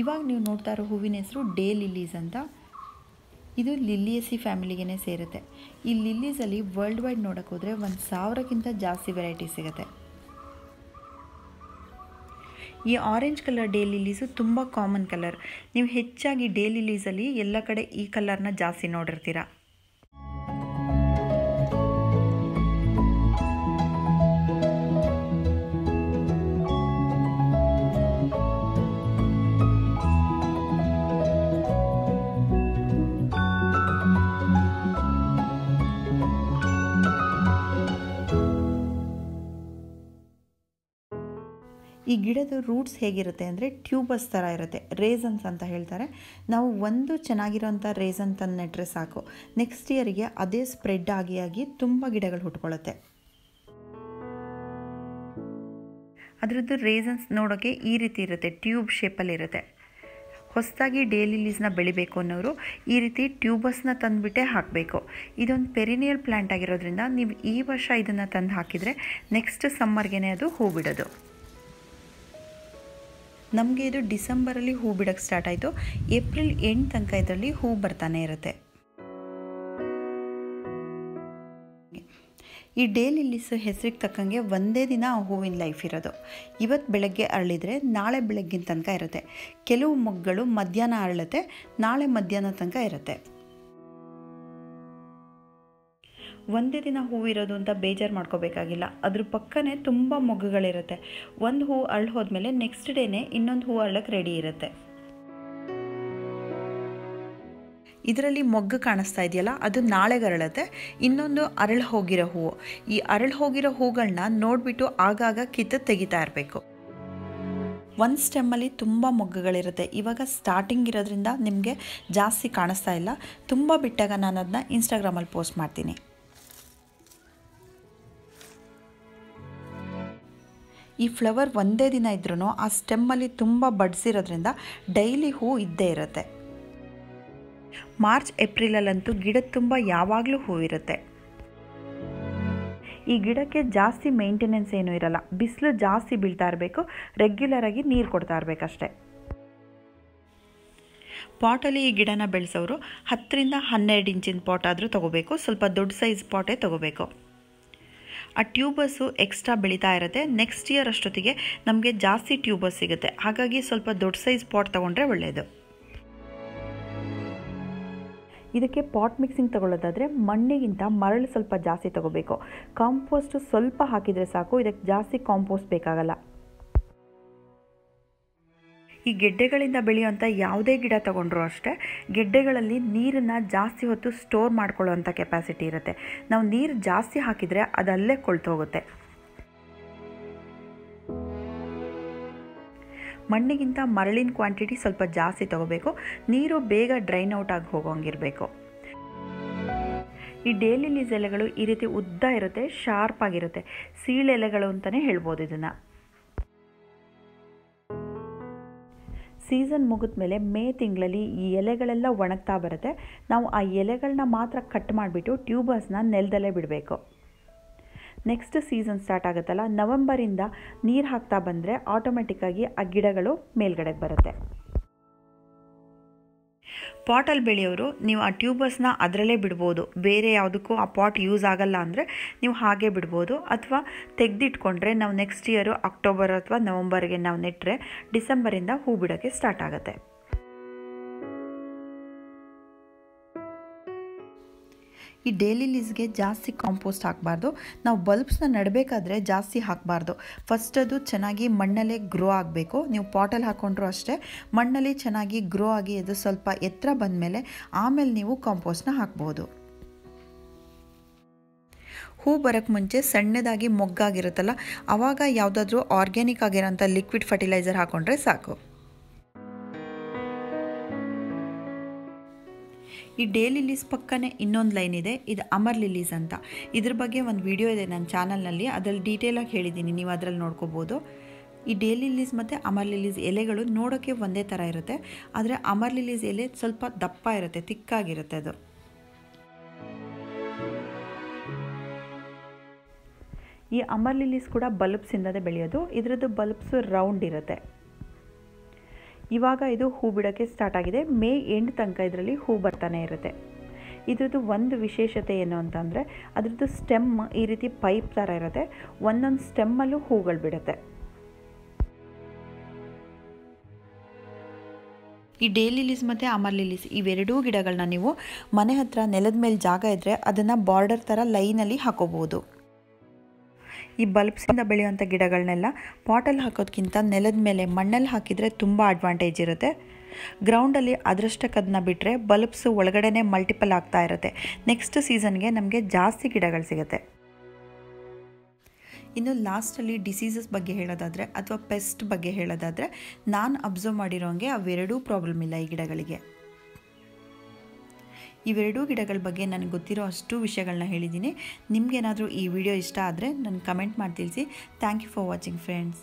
ಇವಾಗ ನೀವು ನೋಡ್ತಾ ಇರೋ ಹೂವಿನ ಹೆಸರು ಡೇ ಲಿಲ್ಲೀಸ್ ಅಂತ. ಇದು ಲಿಲ್ಲಿಯಸಿ ಫ್ಯಾಮಿಲಿಗೇನೆ ಸೇರುತ್ತೆ. ಈ ಲಿಲ್ಲೀಸಲ್ಲಿ ವರ್ಲ್ಡ್ ವೈಡ್ ನೋಡಕ್ಕೆ ಹೋದರೆ 1000ಕ್ಕಿಂತ ಜಾಸ್ತಿ ವೆರೈಟಿ ಸಿಗುತ್ತೆ. ಈ ಆರೆಂಜ್ ಕಲರ್ ಡೇ ಲಿಲ್ಲೀಸು ತುಂಬ ಕಾಮನ್ ಕಲರ್. ನೀವು ಹೆಚ್ಚಾಗಿ ಡೇ ಲಿಲ್ಲೀಸಲ್ಲಿ ಎಲ್ಲ ಕಡೆ ಈ ಕಲರ್ನ ಜಾಸ್ತಿ ನೋಡಿರ್ತೀರ. ಈ ಗಿಡದ ರೂಟ್ಸ್ ಹೇಗಿರುತ್ತೆ ಅಂದರೆ ಟ್ಯೂಬಸ್ ಥರ ಇರುತ್ತೆ, ರೇಸನ್ಸ್ ಅಂತ ಹೇಳ್ತಾರೆ. ನಾವು ಒಂದು ಚೆನ್ನಾಗಿರೋಂಥ ರೇಸನ್ ತಂದು ನೆಟ್ಟರೆ ಸಾಕು, ನೆಕ್ಸ್ಟ್ ಇಯರಿಗೆ ಅದೇ ಸ್ಪ್ರೆಡ್ ಆಗಿ ತುಂಬ ಗಿಡಗಳು ಹುಟ್ಕೊಳ್ಳುತ್ತೆ. ಅದರದ್ದು ರೇಸನ್ಸ್ ನೋಡೋಕ್ಕೆ ಈ ರೀತಿ ಇರುತ್ತೆ, ಟ್ಯೂಬ್ ಶೇಪಲ್ಲಿರುತ್ತೆ. ಹೊಸದಾಗಿ ಡೇ ಲಿಲ್ಲೀಸ್ನ ಬೆಳಿಬೇಕು ಅನ್ನೋರು ಈ ರೀತಿ ಟ್ಯೂಬಸ್ನ ತಂದುಬಿಟ್ಟೇ ಹಾಕಬೇಕು. ಇದೊಂದು ಪೆರಿನಿಯಲ್ ಪ್ಲ್ಯಾಂಟ್ ಆಗಿರೋದ್ರಿಂದ ನೀವು ಈ ವರ್ಷ ಇದನ್ನು ತಂದು ಹಾಕಿದರೆ ನೆಕ್ಸ್ಟ್ ಸಮ್ಮರ್ಗೇನೆ ಅದು ಹೂ ಬಿಡೋದು. ನಮಗೆ ಇದು ಡಿಸೆಂಬರಲ್ಲಿ ಹೂ ಬಿಡಕ್ಕೆ ಸ್ಟಾರ್ಟ್ ಆಯಿತು, ಏಪ್ರಿಲ್ ಎಂಡ್ ತನಕ ಇದರಲ್ಲಿ ಹೂ ಬರ್ತಾನೆ ಇರುತ್ತೆ. ಈ ಡೇ ಲಿಲ್ಲೀಸ್ ಹೆಸರಿಗೆ ತಕ್ಕಂಗೆ ಒಂದೇ ದಿನ ಆ ಹೂವಿನ ಲೈಫ್ ಇರೋದು. ಇವತ್ತು ಬೆಳಗ್ಗೆ ಅರಳಿದರೆ ನಾಳೆ ಬೆಳಗ್ಗಿನ ತನಕ ಇರುತ್ತೆ. ಕೆಲವು ಮೊಗ್ಗಳು ಮಧ್ಯಾಹ್ನ ಅರಳುತ್ತೆ, ನಾಳೆ ಮಧ್ಯಾಹ್ನ ತನಕ ಇರುತ್ತೆ. ಒಂದೇ ದಿನ ಹೂವಿರೋದು ಅಂತ ಬೇಜಾರು ಮಾಡ್ಕೋಬೇಕಾಗಿಲ್ಲ, ಅದ್ರ ಪಕ್ಕನೇ ತುಂಬ ಮೊಗ್ಗುಗಳಿರುತ್ತೆ. ಒಂದು ಹೂವು ಅರಳು ಹೋದ್ಮೇಲೆ ನೆಕ್ಸ್ಟ್ ಡೇನೆ ಇನ್ನೊಂದು ಹೂವು ಅರಳಕ್ಕೆ ರೆಡಿ ಇರುತ್ತೆ. ಇದರಲ್ಲಿ ಮೊಗ್ಗು ಕಾಣಿಸ್ತಾ ಇದೆಯಲ್ಲ, ಅದು ನಾಳೆಗೆ ಅರಳುತ್ತೆ. ಇನ್ನೊಂದು ಅರಳು ಹೋಗಿರೋ ಹೂವು. ಈ ಅರಳು ಹೋಗಿರೋ ಹೂಗಳನ್ನ ನೋಡಿಬಿಟ್ಟು ಆಗಾಗ ಕಿತ್ತು ತೆಗಿತಾ ಇರಬೇಕು. ಒಂದು ಸ್ಟೆಮ್ಮಲ್ಲಿ ತುಂಬ ಮೊಗ್ಗುಗಳಿರುತ್ತೆ. ಇವಾಗ ಸ್ಟಾರ್ಟಿಂಗ್ ಇರೋದ್ರಿಂದ ನಿಮಗೆ ಜಾಸ್ತಿ ಕಾಣಿಸ್ತಾ ಇಲ್ಲ. ತುಂಬ ಬಿಟ್ಟಾಗ ನಾನು ಅದನ್ನ ಇನ್ಸ್ಟಾಗ್ರಾಮಲ್ಲಿ ಪೋಸ್ಟ್ ಮಾಡ್ತೀನಿ. ಈ ಫ್ಲವರ್ ಒಂದೇ ದಿನ ಇದ್ರೂ ಆ ಸ್ಟೆಮ್ಮಲ್ಲಿ ತುಂಬ ಬಡ್ಸಿರೋದ್ರಿಂದ ಡೈಲಿ ಹೂ ಇದ್ದೇ ಇರುತ್ತೆ. ಮಾರ್ಚ್ ಏಪ್ರಿಲಲ್ಲಂತೂ ಗಿಡದ ತುಂಬ ಯಾವಾಗಲೂ ಹೂವಿರುತ್ತೆ. ಈ ಗಿಡಕ್ಕೆ ಜಾಸ್ತಿ ಮೇಂಟೆನೆನ್ಸ್ ಏನೂ ಇರಲ್ಲ, ಬಿಸಿಲು ಜಾಸ್ತಿ ಬೀಳ್ತಾ ಇರಬೇಕು, ರೆಗ್ಯುಲರಾಗಿ ನೀರು ಕೊಡ್ತಾ ಇರಬೇಕಷ್ಟೆ. ಪಾಟಲ್ಲಿ ಈ ಗಿಡನ ಬೆಳೆಸೋರು 10ರಿಂದ 12 ಇಂಚಿನ ಪಾಟ್ ಆದರೂ ತೊಗೋಬೇಕು, ಸ್ವಲ್ಪ ದೊಡ್ಡ ಸೈಜ್ ಪಾಟೇ ತೊಗೋಬೇಕು. ಆ ಟ್ಯೂಬಸ್ಸು ಎಕ್ಸ್ಟ್ರಾ ಬೆಳೀತಾ ಇರುತ್ತೆ. ನೆಕ್ಸ್ಟ್ ಇಯರ್ ಅಷ್ಟೊತ್ತಿಗೆ ನಮಗೆ ಜಾಸ್ತಿ ಟ್ಯೂಬಸ್ ಸಿಗುತ್ತೆ. ಹಾಗಾಗಿ ಸ್ವಲ್ಪ ದೊಡ್ಡ ಸೈಜ್ ಪಾಟ್ ತೊಗೊಂಡ್ರೆ ಒಳ್ಳೆಯದು. ಇದಕ್ಕೆ ಪಾಟ್ ಮಿಕ್ಸಿಂಗ್ ತೊಗೊಳ್ಳೋದಾದರೆ ಮಣ್ಣಿಗಿಂತ ಮರಳು ಸ್ವಲ್ಪ ಜಾಸ್ತಿ ತೊಗೋಬೇಕು. ಕಾಂಪೋಸ್ಟು ಸ್ವಲ್ಪ ಹಾಕಿದರೆ ಸಾಕು, ಇದಕ್ಕೆ ಜಾಸ್ತಿ ಕಾಂಪೋಸ್ಟ್ ಬೇಕಾಗಲ್ಲ. ಈ ಗೆಡ್ಡೆಗಳಿಂದ ಬೆಳೆಯುವಂಥ ಯಾವುದೇ ಗಿಡ ತೊಗೊಂಡ್ರೂ ಅಷ್ಟೇ, ಗೆಡ್ಡೆಗಳಲ್ಲಿ ನೀರನ್ನು ಜಾಸ್ತಿ ಹೊತ್ತು ಸ್ಟೋರ್ ಮಾಡ್ಕೊಳ್ಳೋವಂಥ ಕೆಪಾಸಿಟಿ ಇರುತ್ತೆ. ನಾವು ನೀರು ಜಾಸ್ತಿ ಹಾಕಿದರೆ ಅದಲ್ಲೇ ಕೊಳ್ತು ಹೋಗುತ್ತೆ. ಮಣ್ಣಿಗಿಂತ ಮರಳಿನ ಕ್ವಾಂಟಿಟಿ ಸ್ವಲ್ಪ ಜಾಸ್ತಿ ತೊಗೋಬೇಕು, ನೀರು ಬೇಗ ಡ್ರೈನ್ ಔಟ್ ಆಗಿ ಹೋಗೋಂಗಿರಬೇಕು. ಈ ಡೇ ಲಿಲ್ಲೀಸ್ ಎಲೆಗಳು ಈ ರೀತಿ ಉದ್ದ ಇರುತ್ತೆ, ಶಾರ್ಪ್ ಆಗಿರುತ್ತೆ, ಸೀಳೆಲೆಗಳು ಅಂತಲೇ ಹೇಳ್ಬೋದು ಇದನ್ನು. ಸೀಸನ್ ಮುಗಿದ ಮೇಲೆ ಮೇ ತಿಂಗಳಲ್ಲಿ ಈ ಎಲೆಗಳೆಲ್ಲ ಒಣಗ್ತಾ ಬರುತ್ತೆ. ನಾವು ಆ ಎಲೆಗಳನ್ನ ಮಾತ್ರ ಕಟ್ ಮಾಡಿಬಿಟ್ಟು ಟ್ಯೂಬರ್ಸ್ನ ನೆಲದಲ್ಲೇ ಬಿಡಬೇಕು. ನೆಕ್ಸ್ಟ್ ಸೀಸನ್ ಸ್ಟಾರ್ಟ್ ಆಗುತ್ತಲ್ಲ, ನವೆಂಬರಿಂದ ನೀರು ಹಾಕ್ತಾ ಬಂದರೆ ಆಟೋಮೆಟಿಕ್ಕಾಗಿ ಆ ಗಿಡಗಳು ಮೇಲ್ಗಡೆಗೆ ಬರುತ್ತೆ. ಪಾಟಲ್ಲಿ ಬೆಳೆಯೋರು ನೀವು ಆ ಟ್ಯೂಬರ್ಸ್ನ ಅದರಲ್ಲೇ ಬಿಡ್ಬೋದು, ಬೇರೆ ಯಾವುದಕ್ಕೂ ಆ ಪಾಟ್ ಯೂಸ್ ಆಗಲ್ಲ ಅಂದರೆ ನೀವು ಹಾಗೆ ಬಿಡ್ಬೋದು. ಅಥವಾ ತೆಗೆದಿಟ್ಕೊಂಡ್ರೆ ನಾವು ನೆಕ್ಸ್ಟ್ ಇಯರು ಅಕ್ಟೋಬರ್ ಅಥವಾ ನವಂಬರ್ಗೆ ನಾವು ನೆಟ್ಟರೆ ಡಿಸೆಂಬರಿಂದ ಹೂ ಬಿಡೋಕ್ಕೆ ಸ್ಟಾರ್ಟ್ ಆಗುತ್ತೆ. ಈ ಡೇ ಲಿಲ್ಲೀಸ್ಗೆ ಜಾಸ್ತಿ ಕಾಂಪೋಸ್ಟ್ ಹಾಕಬಾರ್ದು. ನಾವು ಬಲ್ಬ್ಸ್ನ ನೆಡಬೇಕಾದ್ರೆ ಜಾಸ್ತಿ ಹಾಕಬಾರ್ದು. ಫಸ್ಟ್ ಅದು ಚೆನ್ನಾಗಿ ಮಣ್ಣಲ್ಲೇ ಗ್ರೋ ಆಗಬೇಕು. ನೀವು ಪಾಟಲ್ಲಿ ಹಾಕ್ಕೊಂಡ್ರೂ ಅಷ್ಟೇ ಮಣ್ಣಲ್ಲಿ ಚೆನ್ನಾಗಿ ಗ್ರೋ ಆಗಿ ಅದು ಸ್ವಲ್ಪ ಎತ್ತರ ಬಂದಮೇಲೆ ಆಮೇಲೆ ನೀವು ಕಾಂಪೋಸ್ಟ್ನ ಹಾಕ್ಬೋದು. ಹೂ ಬರೋಕ್ಕೆ ಮುಂಚೆ ಸಣ್ಣದಾಗಿ ಮೊಗ್ಗಾಗಿರುತ್ತಲ್ಲ, ಆವಾಗ ಯಾವುದಾದ್ರೂ ಆರ್ಗ್ಯಾನಿಕ್ ಆಗಿರೋಂಥ ಲಿಕ್ವಿಡ್ ಫರ್ಟಿಲೈಸರ್ ಹಾಕ್ಕೊಂಡ್ರೆ ಸಾಕು. ಈ ಡೇ ಲಿಲ್ಲೀಸ್ ಪಕ್ಕನೇ ಇನ್ನೊಂದು ಲೈನ್ ಇದೆ, ಇದು ಅಮರ್ ಲಿಲ್ಲೀಸ್ ಅಂತ. ಇದ್ರ ಬಗ್ಗೆ ಒಂದು ವಿಡಿಯೋ ಇದೆ ನನ್ನ ಚಾನಲ್ನಲ್ಲಿ, ಅದರಲ್ಲಿ ಡೀಟೇಲಾಗಿ ಹೇಳಿದ್ದೀನಿ, ನೀವು ಅದರಲ್ಲಿ ನೋಡ್ಕೋಬೋದು. ಈ ಡೇ ಲಿಲ್ಲೀಸ್ ಮತ್ತು ಅಮರ್ ಲಿಲ್ಲೀಸ್ ಎಲೆಗಳು ನೋಡೋಕ್ಕೆ ಒಂದೇ ಥರ ಇರುತ್ತೆ, ಆದರೆ ಅಮರ್ ಲಿಲ್ಲೀಸ್ ಎಲೆ ಸ್ವಲ್ಪ ದಪ್ಪ ಇರುತ್ತೆ, ತಿಕ್ಕಾಗಿರುತ್ತೆ. ಅದು ಈ ಅಮರ್ ಲಿಲ್ಲೀಸ್ ಕೂಡ ಬಲ್ಬ್ಸಿಂದಲೇ ಬೆಳೆಯೋದು. ಇದರದ್ದು ಬಲ್ಬ್ಸು ರೌಂಡ್ ಇರುತ್ತೆ. ಇವಾಗ ಇದು ಹೂ ಬಿಡೋಕ್ಕೆ ಸ್ಟಾರ್ಟ್ ಆಗಿದೆ. ಮೇ ಎಂಡ್ ತನಕ ಇದರಲ್ಲಿ ಹೂ ಬರ್ತಾನೆ ಇರುತ್ತೆ. ಇದ್ರದ್ದು ಒಂದು ವಿಶೇಷತೆ ಏನು ಅಂತಂದರೆ ಅದರದ್ದು ಸ್ಟೆಮ್ ಈ ರೀತಿ ಪೈಪ್ ಥರ ಇರುತ್ತೆ. ಒಂದೊಂದು ಸ್ಟೆಮ್ಮಲ್ಲೂ ಹೂಗಳು ಬಿಡುತ್ತೆ. ಈ ಡೇ ಲಿಲೀಸ್ ಮತ್ತು ಅಮರ್ ಲಿಲೀಸ್ ಇವೆರಡೂ ಗಿಡಗಳನ್ನ ನೀವು ಮನೆ ಹತ್ರ ನೆಲದ ಮೇಲೆ ಜಾಗ ಇದ್ದರೆ ಅದನ್ನು ಬಾರ್ಡರ್ ಥರ ಲೈನಲ್ಲಿ ಹಾಕೋಬೋದು. ಈ ಬಲ್ಬ್ಸಿಂದ ಬೆಳೆಯುವಂಥ ಗಿಡಗಳನ್ನೆಲ್ಲ ಪಾಟಲ್ಲಿ ಹಾಕೋದಕ್ಕಿಂತ ನೆಲದ ಮೇಲೆ ಮಣ್ಣಲ್ಲಿ ಹಾಕಿದರೆ ತುಂಬ ಅಡ್ವಾಂಟೇಜ್ ಇರುತ್ತೆ. ಗ್ರೌಂಡಲ್ಲಿ ಅದರಷ್ಟಕ್ಕೆ ಅದನ್ನ ಬಿಟ್ಟರೆ ಬಲ್ಬ್ಸ್ ಒಳಗಡೆ ಮಲ್ಟಿಪಲ್ ಆಗ್ತಾ ಇರುತ್ತೆ. ನೆಕ್ಸ್ಟ್ ಸೀಸನ್ಗೆ ನಮಗೆ ಜಾಸ್ತಿ ಗಿಡಗಳು ಸಿಗುತ್ತೆ. ಇನ್ನು ಲಾಸ್ಟಲ್ಲಿ ಡಿಸೀಸಸ್ ಬಗ್ಗೆ ಹೇಳೋದಾದರೆ ಅಥವಾ ಪೆಸ್ಟ್ ಬಗ್ಗೆ ಹೇಳೋದಾದರೆ ನಾನು ಅಬ್ಸರ್ವ್ ಮಾಡಿರೋಂಗೆ ಅವೆರಡೂ ಪ್ರಾಬ್ಲಮ್ ಇಲ್ಲ ಈ ಗಿಡಗಳಿಗೆ. ಇವೆರಡೂ ಗಿಡಗಳ ಬಗ್ಗೆ ನನಗೆ ಗೊತ್ತಿರೋ ಅಷ್ಟು ವಿಷಯಗಳನ್ನ ಹೇಳಿದ್ದೀನಿ. ನಿಮಗೇನಾದರೂ ಈ ವಿಡಿಯೋ ಇಷ್ಟ ಆದರೆ ನನಗೆ ಕಮೆಂಟ್ ಮಾಡಿ ತಿಳಿಸಿ. Thank you for watching friends.